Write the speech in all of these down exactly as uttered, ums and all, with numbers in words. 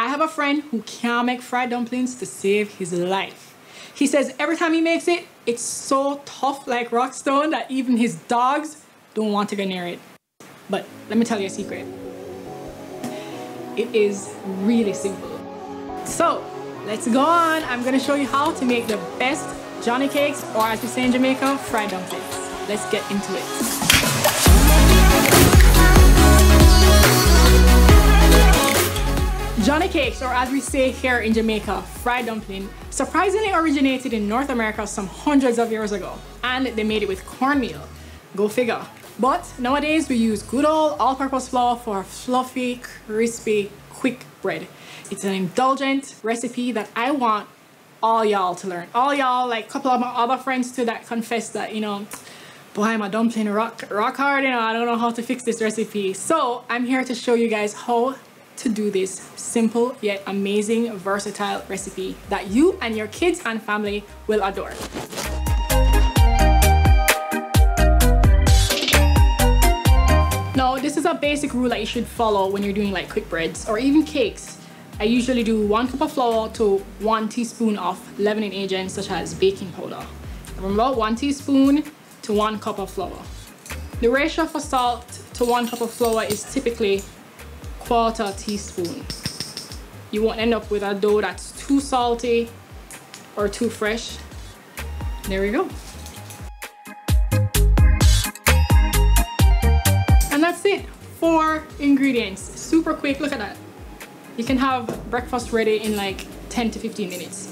I have a friend who can't make fried dumplings to save his life. He says every time he makes it, it's so tough like rock stone that even his dogs don't want to go near it. But let me tell you a secret. It is really simple. So let's go on. I'm gonna show you how to make the best Johnny Cakes, or as we say in Jamaica, fried dumplings. Let's get into it. Johnny Cakes, or as we say here in Jamaica, fried dumpling, surprisingly originated in North America some hundreds of years ago, and they made it with cornmeal. Go figure. But nowadays we use good old all-purpose flour for fluffy, crispy, quick bread. It's an indulgent recipe that I want all y'all to learn. All y'all, like a couple of my other friends too that confess that, you know, boy, my dumpling rock, rock hard, you know, I don't know how to fix this recipe. So I'm here to show you guys how to do this simple yet amazing versatile recipe that you and your kids and family will adore. Now, this is a basic rule that you should follow when you're doing like quick breads or even cakes. I usually do one cup of flour to one teaspoon of leavening agents such as baking powder. Remember, one teaspoon to one cup of flour. The ratio for salt to one cup of flour is typically quarter teaspoon. You won't end up with a dough that's too salty or too fresh. There we go. And that's it. Four ingredients. Super quick. Look at that. You can have breakfast ready in like ten to fifteen minutes.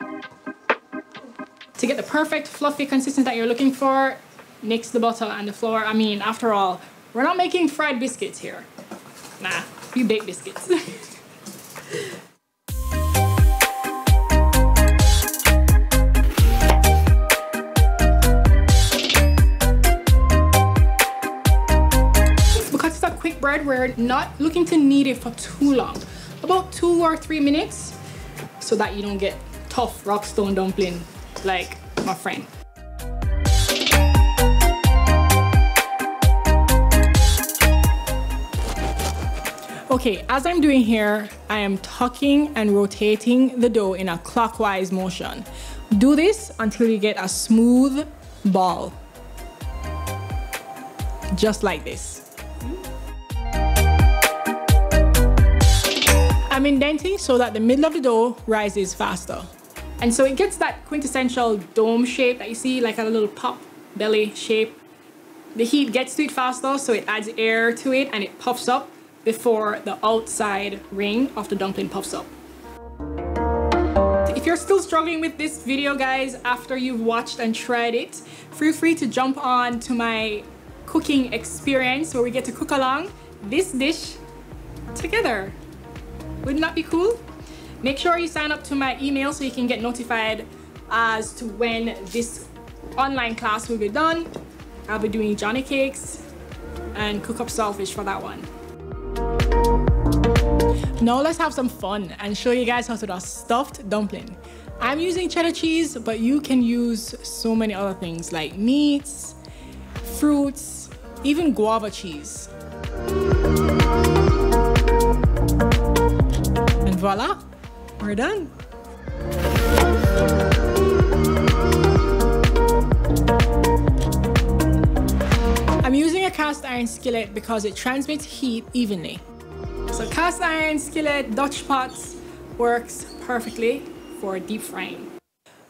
To get the perfect fluffy consistency that you're looking for, mix the butter and the flour. I mean, after all, we're not making fried biscuits here. Nah, you bake biscuits. Because it's a quick bread, we're not looking to knead it for too long. About two or three minutes, so that you don't get tough rock stone dumpling like my friend. Okay, as I'm doing here, I am tucking and rotating the dough in a clockwise motion. Do this until you get a smooth ball. Just like this. I'm indenting so that the middle of the dough rises faster. And so it gets that quintessential dome shape that you see, like a little pop belly shape. The heat gets to it faster, so it adds air to it and it puffs up before the outside ring of the dumpling puffs up. If you're still struggling with this video, guys, after you've watched and tried it, feel free to jump on to my cooking experience where we get to cook along this dish together. Wouldn't that be cool? Make sure you sign up to my email so you can get notified as to when this online class will be done. I'll be doing Johnny Cakes and cook up saltfish for that one. Now let's have some fun and show you guys how to do a stuffed dumpling. I'm using cheddar cheese, but you can use so many other things like meats, fruits, even guava cheese. And voila, we're done. I'm using a cast iron skillet because it transmits heat evenly. So cast iron skillet, Dutch pots works perfectly for deep frying.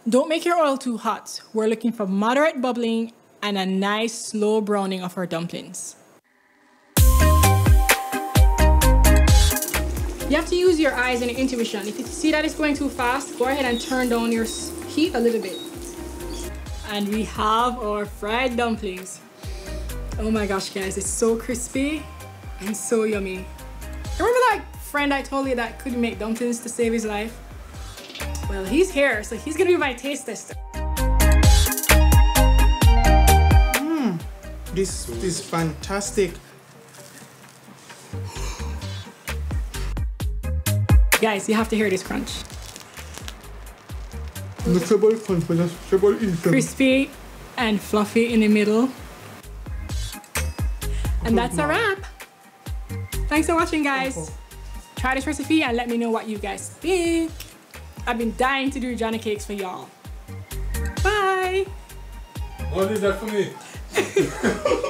Don't make your oil too hot. We're looking for moderate bubbling and a nice slow browning of our dumplings. You have to use your eyes and your intuition. If you see that it's going too fast, go ahead and turn down your heat a little bit. And we have our fried dumplings. Oh my gosh, guys, it's so crispy and so yummy. Remember that friend I told you that couldn't make dumplings to save his life? Well, he's here, so he's gonna be my taste tester. Mm, this is fantastic. Guys, you have to hear this crunch. The treble crunch, but the treble is crispy and fluffy in the middle. And that's a wrap. Thanks for watching, guys. Try this recipe and let me know what you guys think. I've been dying to do Johnny Cakes for y'all. Bye! What is that for me?